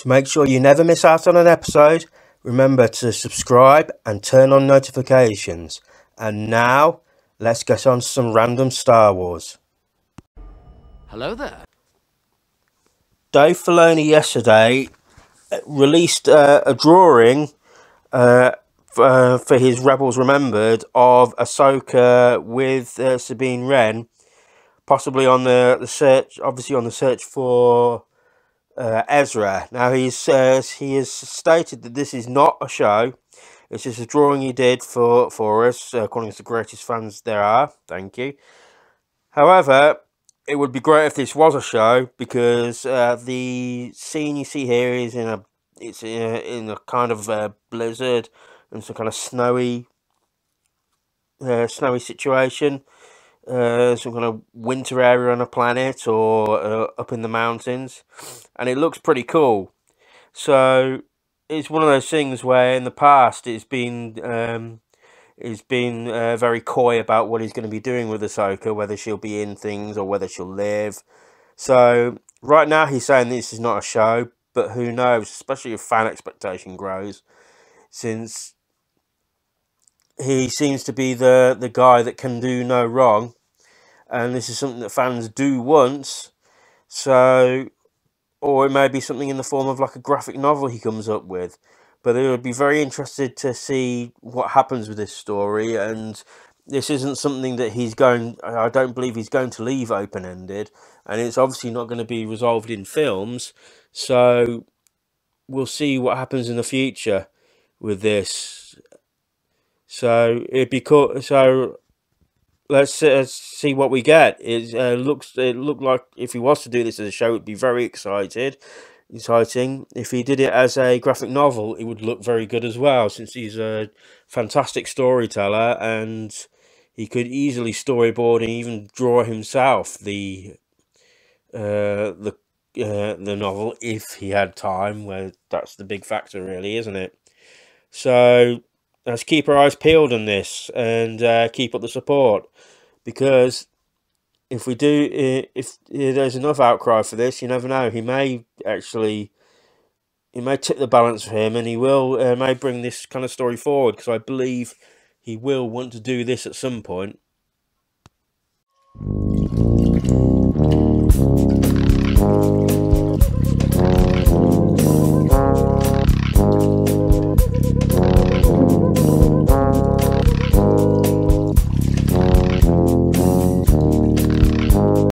To make sure you never miss out on an episode, remember to subscribe and turn on notifications. And now, let's get on to some Random Star Wars. Hello there. Dave Filoni yesterday released a drawing for his Rebels Remembered of Ahsoka with Sabine Wren, possibly on the search, obviously on the search for Ezra. Now he has stated that this is not a show; it's just a drawing he did for us, calling us the greatest fans there are. Thank you. However, it would be great if this was a show, because the scene you see here is in a kind of blizzard and some kind of snowy situation, some kind of winter area on a planet or up in the mountains, and it looks pretty cool. So it's one of those things where in the past he's been very coy about what he's going to be doing with Ahsoka, whether she'll be in things or whether she'll live. So right now he's saying this is not a show, but who knows, especially if fan expectation grows, since he seems to be the guy that can do no wrong, and this is something that fans do once. So, or it may be something in the form of like a graphic novel he comes up with. But it would be very interested to see what happens with this story, and this isn't something that he's going, I don't believe he's going to leave open-ended, and it's obviously not going to be resolved in films, so we'll see what happens in the future with this. So it'd be cool, so let's see what we get. It looked like if he was to do this as a show, it'd be very exciting. If he did it as a graphic novel, it would look very good as well, since he's a fantastic storyteller and he could easily storyboard and even draw himself the novel if he had time, where that's the big factor really, isn't it? So let's keep our eyes peeled on this and keep up the support, because if we do, if there's enough outcry for this, you never know. He may actually, it may tip the balance for him, and he will may bring this kind of story forward, because I believe he will want to do this at some point.